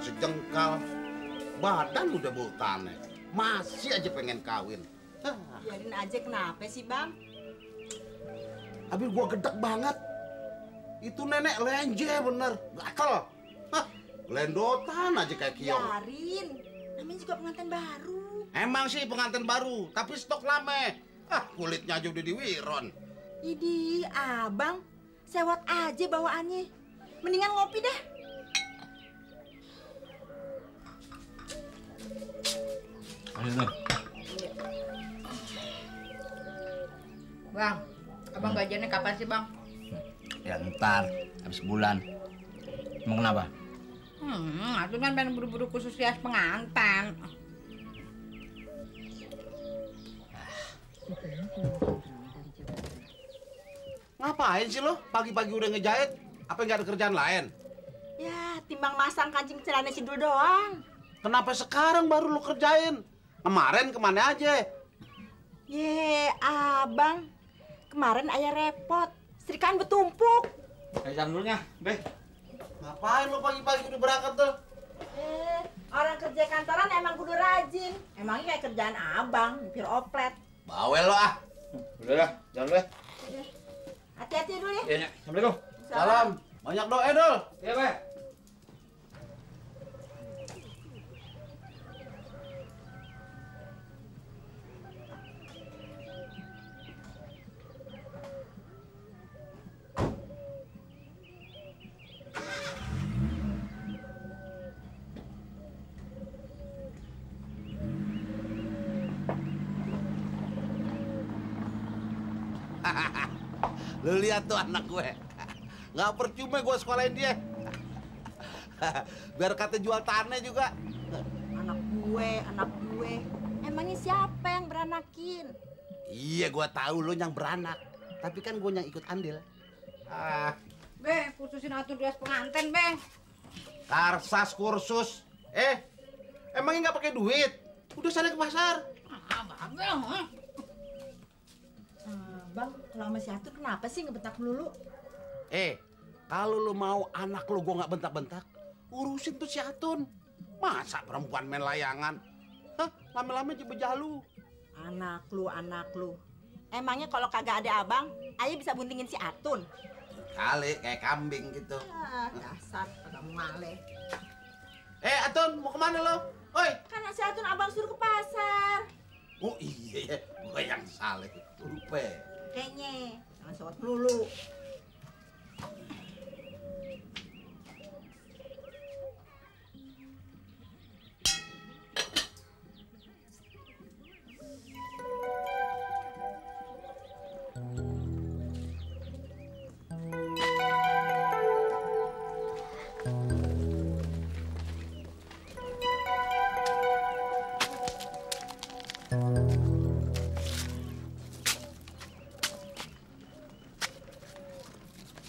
tinggal sejengkal, badan udah bau tanah, masih aja pengen kawin. Biarin aja, kenapa sih bang? Habis gua gedek banget. Itu nenek lenje bener, gatel. Hah, lendotan aja kayak kiong. Biarin, namanya juga pengantin baru. Emang sih pengantin baru, tapi stok lame. Ah, kulitnya aja udah diwiron. Idi, abang, sewot aja bawaannya. Mendingan ngopi deh. Ayo, Bang. Bang, abang gajiannya kapan sih, Bang? Ya ntar, habis bulan. Mau kenapa? Aku kan pengen buru-buru khusus rias pengantin. Ngapain sih lo? Pagi-pagi udah ngejahit, apa nggak ada kerjaan lain? Ya, timbang masang kancing celana si Dul doang. Kenapa sekarang baru lo kerjain? Kemarin kemana aja? Ye, abang, kemarin ayah repot, setrikaan bertumpuk. Kayak dulunya, Beh. Ngapain lo pagi-pagi udah berangkat tuh? Orang kerja kantoran emang kudu rajin. Emangnya kayak kerjaan abang, nyupir oplet. Bawel lo ah. Udah dah, jalan dulu. Hati-hati dulu ya. Iya, Nyak. Assalamualaikum. Salam. Banyak doa, Dul. Iya, Be. Lu lihat tuh anak gue, nggak percuma gue sekolahin dia. Biar kata jual tanah juga. Anak gue, emangnya siapa yang beranakin? Iya, gue tahu lo yang beranak, tapi kan gue yang ikut andil. Be, kursusin atur dress pengantin, Be. Karsas kursus, emangnya nggak pakai duit? Udah sana ke pasar. Bang, kalau sama si Atur kenapa sih ngebentak melulu? Kalau lu mau anak lu gua nggak bentak-bentak, urusin tuh si Atun. Masa perempuan main layangan? Hah, lama-lama jebejah lu. Anak lu. Emangnya kalau kagak ada abang, ayah bisa buntingin si Atun? Kali, kayak kambing gitu. Dasar, pada male. Atun, mau kemana lo? Oi. Karena si Atun abang suruh ke pasar. Oh iya, gua yang salah. Lupa. Kayaknya, jangan sewot melulu.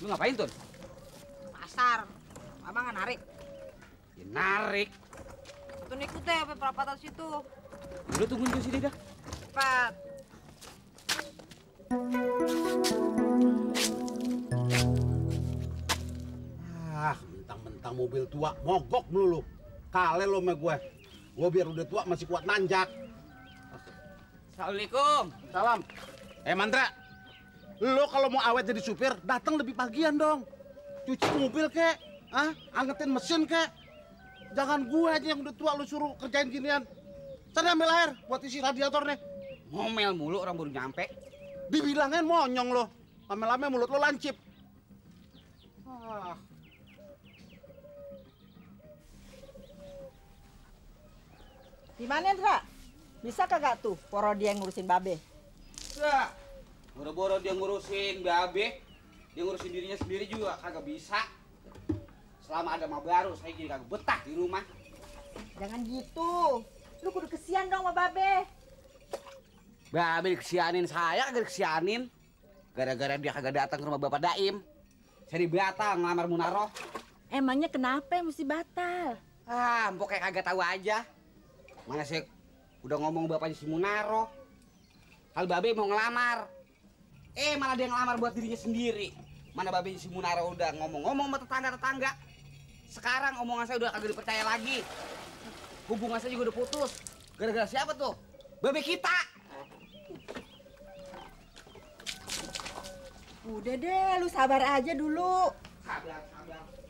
Lu ngapain, Tun? Pasar. Abang nggak narik. Ya narik. Tun ikut deh sampai perapatan situ. Udah tungguin tuh sini dah. Cepat. Mentang-mentang mobil tua mogok melulu. Kale lo sama gue. Gue biar udah tua masih kuat nanjak. Assalamualaikum. Salam. Mandra. Lo kalau mau awet jadi supir, datang lebih pagian dong. Cuci mobil kek, angetin mesin kek. Jangan gue aja yang udah tua lo suruh kerjain ginian. Sana ambil air buat isi radiator nih. Ngomel mulu orang baru nyampe. Dibilangin monyong lo, lama-lama mulut lo lancip. Gimana, Ndra? Bisa kagak tuh poro dia yang ngurusin babe? Enggak. Boro-boro dia ngurusin babe, dia ngurusin dirinya sendiri juga kagak bisa. Selama ada mah baru, saya jadi kagak betah di rumah. Jangan gitu, lu kudu kesian dong sama babe. Babe dikesianin, saya kagak dikesianin. Gara-gara dia kagak datang ke rumah Bapak Daim, saya dibatal ngelamar Munaroh. Emangnya kenapa mesti batal? Mpok kayak kagak tahu aja. Mana saya udah ngomong bapaknya si Munaroh, hal babe mau ngelamar. Malah dia ngelamar buat dirinya sendiri. Mana babe si Munara udah ngomong-ngomong sama tetangga-tetangga. Sekarang omongan saya udah kagak dipercaya lagi. Hubungan saya juga udah putus. Gara-gara siapa tuh? Bebe kita. Udah deh, lu sabar aja dulu. Sabar.